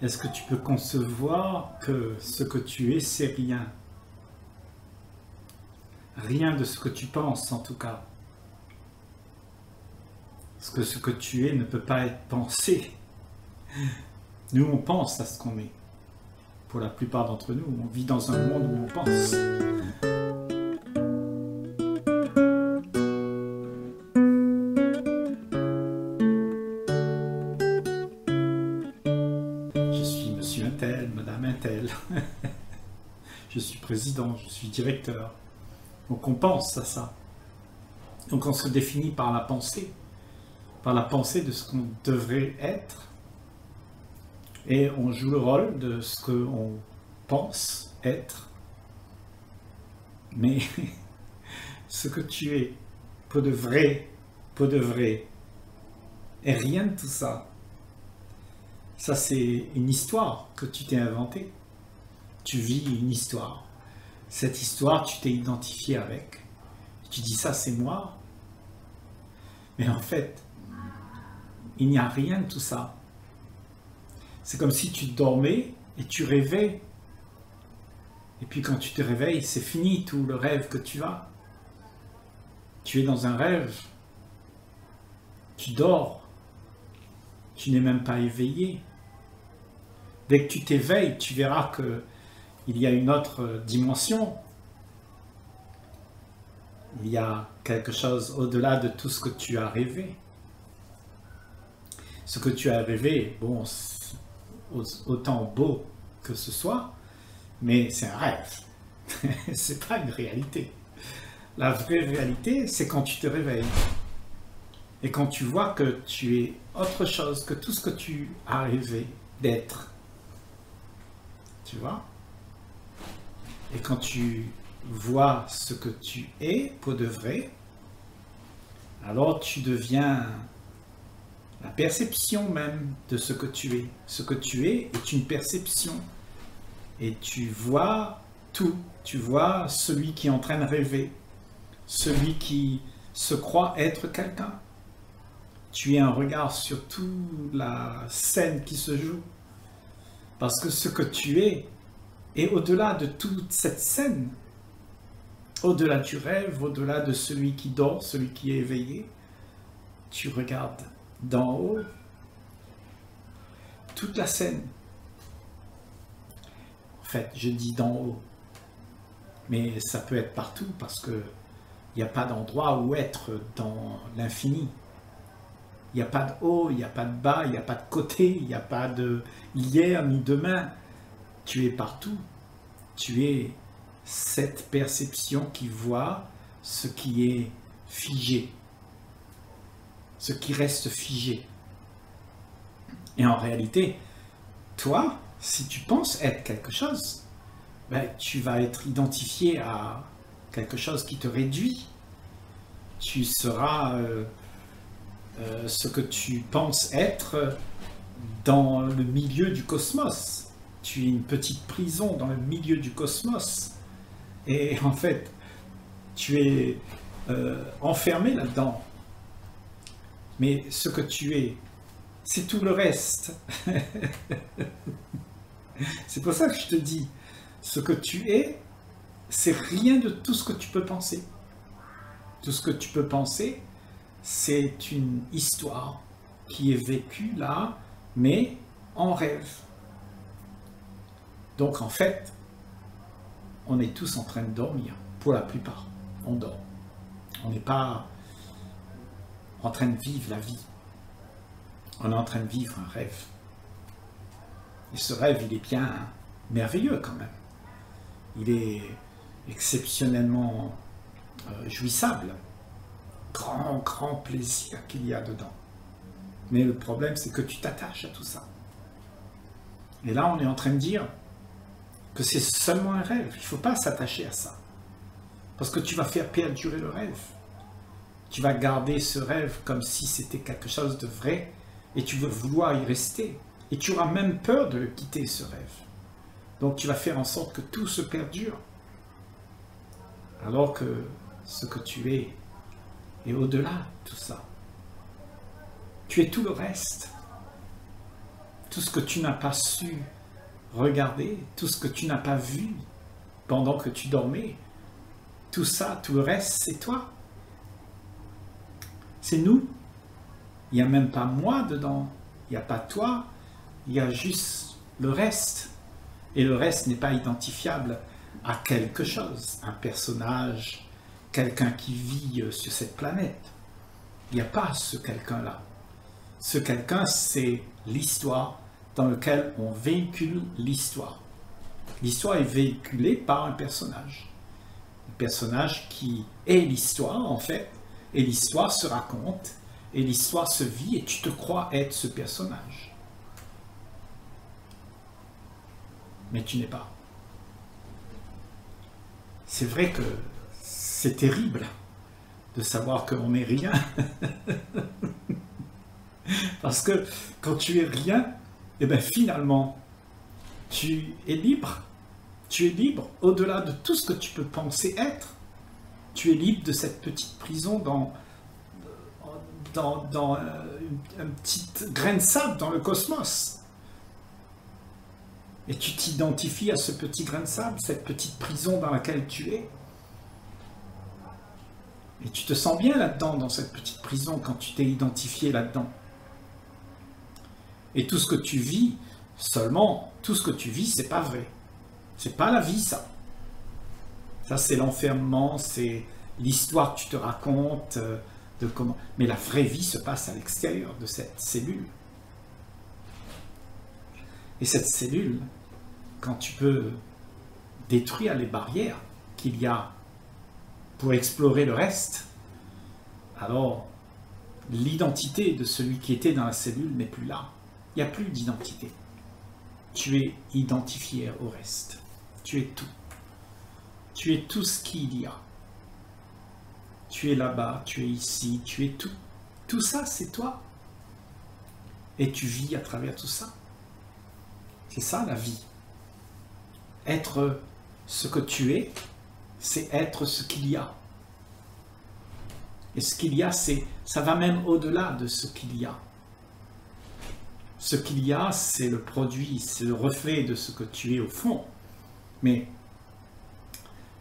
Est-ce que tu peux concevoir que ce que tu es, c'est rien? Rien de ce que tu penses, en tout cas. Parce que ce que tu es ne peut pas être pensé. Nous, on pense à ce qu'on est. Pour la plupart d'entre nous, on vit dans un monde où on pense. Je suis président, je suis directeur. Donc on pense à ça. Donc on se définit par la pensée de ce qu'on devrait être. Et on joue le rôle de ce qu'on pense être. Mais ce que tu es, pour de vrai, et rien de tout ça. Ça, c'est une histoire que tu t'es inventée. Tu vis une histoire. Cette histoire, tu t'es identifié avec. Tu dis, ça, c'est moi. Mais en fait, il n'y a rien de tout ça. C'est comme si tu dormais et tu rêvais. Et puis quand tu te réveilles, c'est fini tout le rêve que tu as. Tu es dans un rêve. Tu dors. Tu n'es même pas éveillé. Dès que tu t'éveilles, tu verras qu'il y a une autre dimension. Il y a quelque chose au-delà de tout ce que tu as rêvé. Ce que tu as rêvé, bon, autant beau que ce soit, mais c'est un rêve. C'est pas une réalité. La vraie réalité, c'est quand tu te réveilles. Et quand tu vois que tu es autre chose que tout ce que tu as rêvé d'être. Tu vois? Et quand tu vois ce que tu es pour de vrai, alors tu deviens la perception même de ce que tu es. Ce que tu es est une perception. Et tu vois tout. Tu vois celui qui est en train de rêver. Celui qui se croit être quelqu'un. Tu as un regard sur toute la scène qui se joue. Parce que ce que tu es est au-delà de toute cette scène, au-delà du rêve, au-delà de celui qui dort, celui qui est éveillé. Tu regardes d'en haut toute la scène. En fait, je dis d'en haut, mais ça peut être partout parce qu'il n'y a pas d'endroit où être dans l'infini. Il n'y a pas de haut, il n'y a pas de bas, il n'y a pas de côté, il n'y a pas de hier ni demain. Tu es partout. Tu es cette perception qui voit ce qui est figé, ce qui reste figé. Et en réalité, toi, si tu penses être quelque chose, ben, tu vas être identifié à quelque chose qui te réduit. Tu seras... ce que tu penses être dans le milieu du cosmos. Tu es une petite prison dans le milieu du cosmos. Et en fait, tu es enfermé là-dedans. Mais ce que tu es, c'est tout le reste. C'est pour ça que je te dis, ce que tu es, c'est rien de tout ce que tu peux penser. Tout ce que tu peux penser, c'est une histoire qui est vécue là, mais en rêve. Donc en fait, on est tous en train de dormir. Pour la plupart, on dort. On n'est pas en train de vivre la vie. On est en train de vivre un rêve. Et ce rêve, il est bien merveilleux quand même. Il est exceptionnellement jouissable. Grand plaisir qu'il y a dedans. Mais le problème, c'est que tu t'attaches à tout ça. Et là, on est en train de dire que c'est seulement un rêve. Il ne faut pas s'attacher à ça. Parce que tu vas faire perdurer le rêve. Tu vas garder ce rêve comme si c'était quelque chose de vrai et tu vas vouloir y rester. Et tu auras même peur de quitter ce rêve. Donc tu vas faire en sorte que tout se perdure. Alors que ce que tu es, et au-delà de tout ça, tu es tout le reste. Tout tout ce que tu n'as pas su regarder, tout ce que tu n'as pas vu pendant que tu dormais, tout ça, tout le reste, c'est toi. C'est nous. Il n'y a même pas moi dedans, il n'y a pas toi, il y a juste le reste. Et le reste n'est pas identifiable à quelque chose, un personnage, quelqu'un qui vit sur cette planète. Il n'y a pas ce quelqu'un-là. Ce quelqu'un, c'est l'histoire dans laquelle on véhicule l'histoire. L'histoire est véhiculée par un personnage. Un personnage qui est l'histoire, en fait, et l'histoire se raconte, et l'histoire se vit, et tu te crois être ce personnage. Mais tu n'es pas. C'est vrai que c'est terrible de savoir qu'on n'est rien. Parce que quand tu es rien, eh bien finalement, tu es libre. Tu es libre au-delà de tout ce que tu peux penser être. Tu es libre de cette petite prison dans un petit grain de sable dans le cosmos. Et tu t'identifies à ce petit grain de sable, cette petite prison dans laquelle tu es. Et tu te sens bien là-dedans, dans cette petite prison, quand tu t'es identifié là-dedans. Et tout ce que tu vis, seulement, tout ce que tu vis, c'est pas vrai. C'est pas la vie, ça. Ça, c'est l'enfermement, c'est l'histoire que tu te racontes, de comment... Mais la vraie vie se passe à l'extérieur de cette cellule. Et cette cellule, quand tu peux détruire les barrières qu'il y a pour explorer le reste, alors l'identité de celui qui était dans la cellule n'est plus là. Il n'y a plus d'identité. Tu es identifié au reste. Tu es tout. Tu es tout ce qu'il y a. Tu es là-bas, tu es ici, tu es tout. Tout ça, c'est toi. Et tu vis à travers tout ça. C'est ça la vie. Être ce que tu es, c'est être ce qu'il y a. Et ce qu'il y a, ça va même au-delà de ce qu'il y a. Ce qu'il y a, c'est le produit, c'est le reflet de ce que tu es au fond. Mais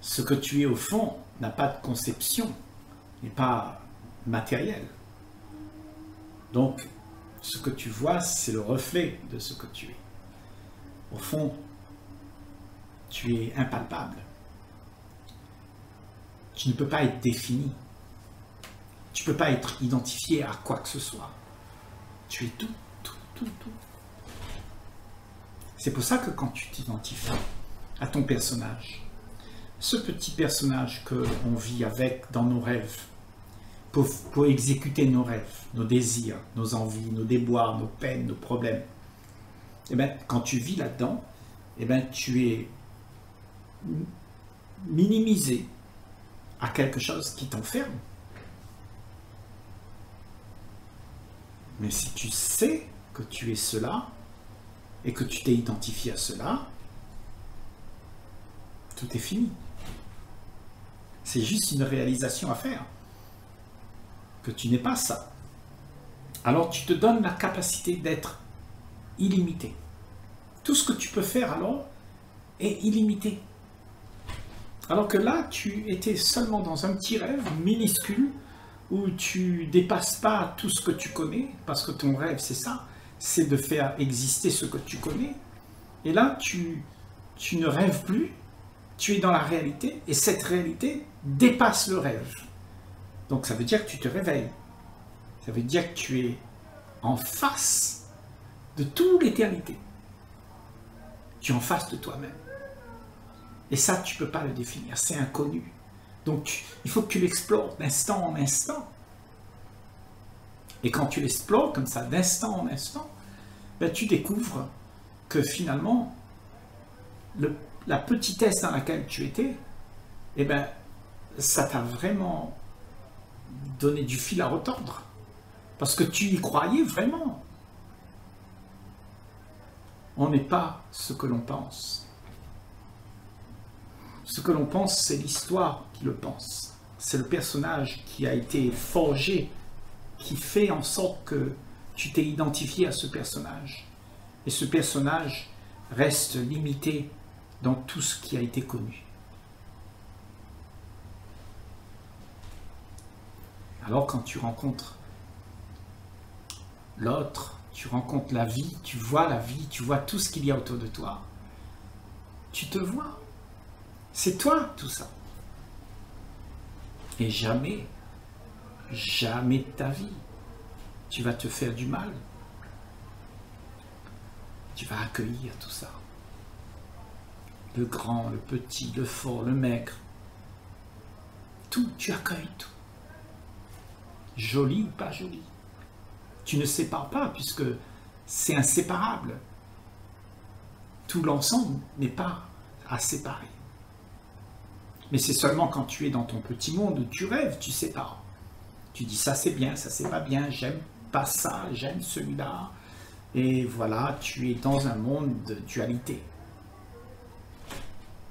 ce que tu es au fond n'a pas de conception, n'est pas matériel. Donc, ce que tu vois, c'est le reflet de ce que tu es. Au fond, tu es impalpable. Tu ne peux pas être défini. Tu ne peux pas être identifié à quoi que ce soit. Tu es tout, tout, tout, tout. C'est pour ça que quand tu t'identifies à ton personnage, ce petit personnage que l'on vit avec dans nos rêves, pour exécuter nos rêves, nos désirs, nos envies, nos déboires, nos peines, nos problèmes, eh bien, quand tu vis là-dedans, eh bien, tu es minimisé à quelque chose qui t'enferme. Mais si tu sais que tu es cela et que tu t'es identifié à cela, tout est fini. C'est juste une réalisation à faire, que tu n'es pas ça. Alors tu te donnes la capacité d'être illimité. Tout ce que tu peux faire alors est illimité. Alors que là, tu étais seulement dans un petit rêve minuscule où tu dépasses pas tout ce que tu connais, parce que ton rêve, c'est ça, c'est de faire exister ce que tu connais. Et là, tu ne rêves plus, tu es dans la réalité, et cette réalité dépasse le rêve. Donc ça veut dire que tu te réveilles. Ça veut dire que tu es en face de toute l'éternité. Tu es en face de toi-même. Et ça, tu ne peux pas le définir, c'est inconnu. Donc, il faut que tu l'explores d'instant en instant. Et quand tu l'explores comme ça, d'instant en instant, ben, tu découvres que finalement, la petitesse dans laquelle tu étais, eh ben, ça t'a vraiment donné du fil à retordre. Parce que tu y croyais vraiment. On n'est pas ce que l'on pense. Ce que l'on pense, c'est l'histoire qui le pense. C'est le personnage qui a été forgé, qui fait en sorte que tu t'es identifié à ce personnage. Et ce personnage reste limité dans tout ce qui a été connu. Alors quand tu rencontres l'autre, tu rencontres la vie, tu vois tout ce qu'il y a autour de toi. Tu te vois. C'est toi tout ça. Et jamais, jamais de ta vie, tu vas te faire du mal. Tu vas accueillir tout ça. Le grand, le petit, le fort, le maigre. Tout, tu accueilles tout. Joli ou pas joli. Tu ne sépares pas puisque c'est inséparable. Tout l'ensemble n'est pas à séparer. Mais c'est seulement quand tu es dans ton petit monde où tu rêves, tu sépares. Tu dis ça c'est bien, ça c'est pas bien, j'aime pas ça, j'aime celui-là. Et voilà, tu es dans un monde de dualité.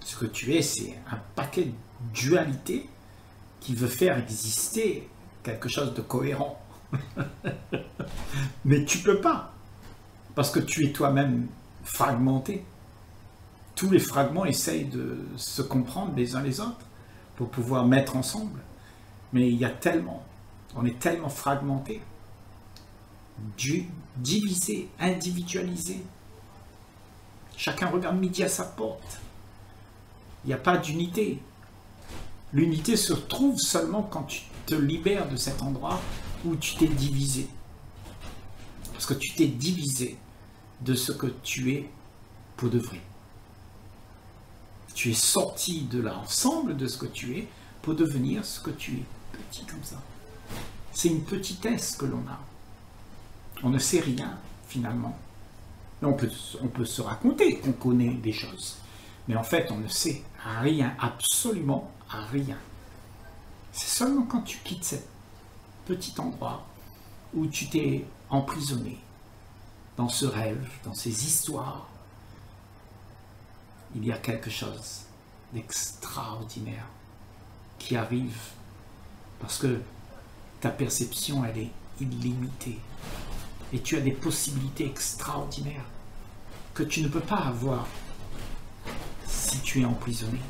Ce que tu es, c'est un paquet de dualité qui veut faire exister quelque chose de cohérent. Mais tu peux pas, parce que tu es toi-même fragmenté. Tous les fragments essayent de se comprendre les uns les autres pour pouvoir mettre ensemble. Mais il y a tellement, on est tellement fragmenté, divisé, individualisé. Chacun regarde midi à sa porte. Il n'y a pas d'unité. L'unité se trouve seulement quand tu te libères de cet endroit où tu t'es divisé. Parce que tu t'es divisé de ce que tu es pour de vrai. Tu es sorti de l'ensemble de ce que tu es pour devenir ce que tu es, petit comme ça. C'est une petitesse que l'on a. On ne sait rien, finalement. On peut se raconter qu'on connaît des choses, mais en fait, on ne sait rien, absolument rien. C'est seulement quand tu quittes ce petit endroit où tu t'es emprisonné dans ce rêve, dans ces histoires, il y a quelque chose d'extraordinaire qui arrive parce que ta perception, elle est illimitée et tu as des possibilités extraordinaires que tu ne peux pas avoir si tu es emprisonné.